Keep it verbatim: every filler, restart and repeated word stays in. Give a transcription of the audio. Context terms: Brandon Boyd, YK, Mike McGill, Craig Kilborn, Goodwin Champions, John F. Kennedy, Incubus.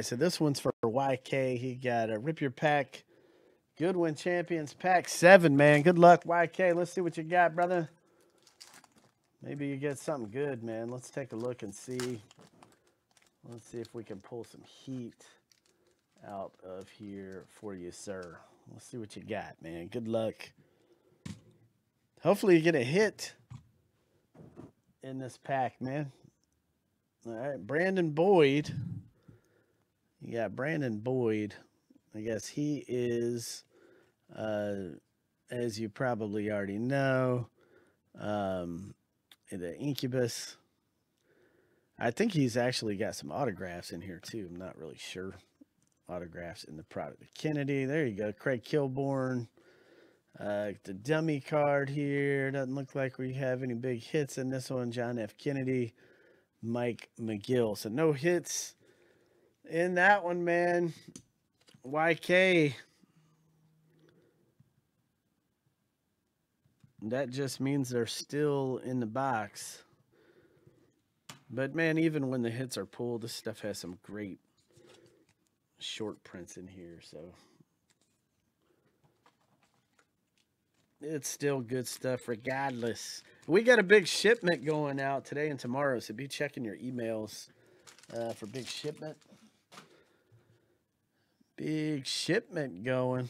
so this one's for Y K. He got a Rip Your Pack, Goodwin Champions Pack seven, man. Good luck, Y K. Let's see what you got, brother. Maybe you get something good, man. Let's take a look and see. Let's see if we can pull some heat out of here for you, sir. Let's see what you got, man. Good luck. Hopefully you get a hit in this pack, man. All right, Brandon Boyd. You got Brandon Boyd. I guess he is, uh, as you probably already know, um, the Incubus. I think he's actually got some autographs in here, too. I'm not really sure. Autographs in the product. Kennedy, there you go. Craig Kilborn. Uh, the dummy card here. Doesn't look like we have any big hits in this one. John F. Kennedy. Mike McGill. So no hits in that one, man. Y K. That just means they're still in the box. But, man, even when the hits are pulled, this stuff has some great short prints in here. So it's still good stuff regardless. We got a big shipment going out today and tomorrow, so be checking your emails uh, for big shipment. Big shipment going.